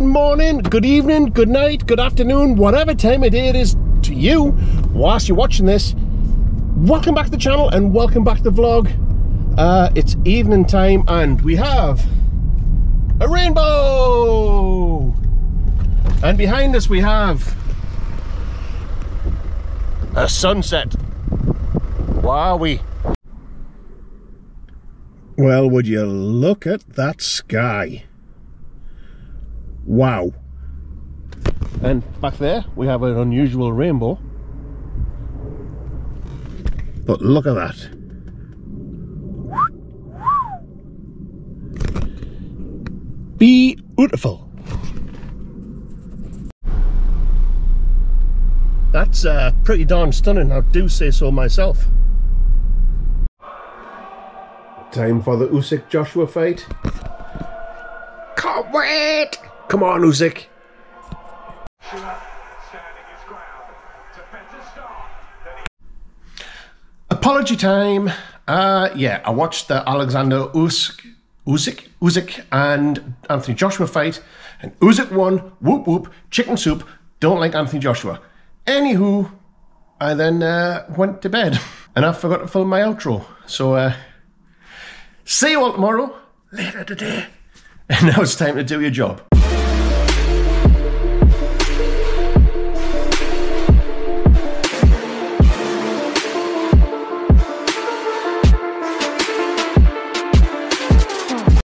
good morning, good evening, good night, good afternoon, whatever time of day it is to you whilst you're watching this. Welcome back to the channel and welcome back to the vlog. It's evening time and we have a rainbow, and behind us we have a sunset. Wowee. Well, would you look at that sky. Wow. And back there we have an unusual rainbow, but look at that. Beautiful. That's pretty darn stunning, I do say so myself. Time for the Usyk Joshua fight. Can't wait! Come on, Usyk. Apology time. Yeah, I watched the Alexander Usyk and Anthony Joshua fight, and Usyk won. Whoop whoop, chicken soup. Don't like Anthony Joshua. Anywho, I then went to bed and I forgot to film my outro. So see you all tomorrow, later today. And now it's time to do your job.